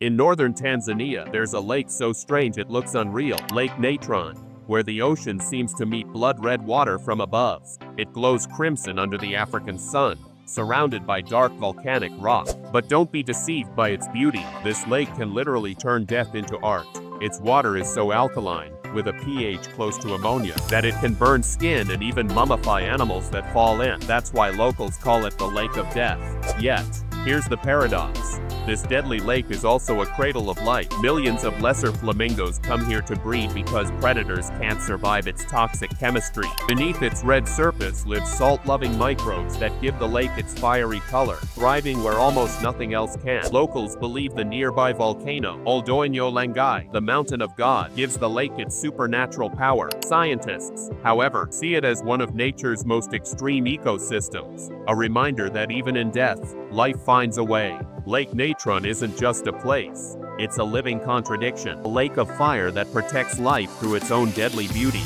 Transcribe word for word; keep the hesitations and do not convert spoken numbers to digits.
In northern Tanzania, there's a lake so strange it looks unreal, Lake Natron, where the ocean seems to meet blood-red water from above. It glows crimson under the African sun, surrounded by dark volcanic rock. But don't be deceived by its beauty. This lake can literally turn death into art. Its water is so alkaline, with a pH close to ammonia, that it can burn skin and even mummify animals that fall in. That's why locals call it the Lake of Death. Yet, here's the paradox. This deadly lake is also a cradle of life. Millions of lesser flamingos come here to breed because predators can't survive its toxic chemistry. Beneath its red surface live salt-loving microbes that give the lake its fiery color, thriving where almost nothing else can. Locals believe the nearby volcano, Ol Doinyo Lengai, the mountain of God, gives the lake its supernatural power. Scientists, however, see it as one of nature's most extreme ecosystems, a reminder that even in death, life finds a way. Lake Natron isn't just a place, it's a living contradiction, a lake of fire that protects life through its own deadly beauty.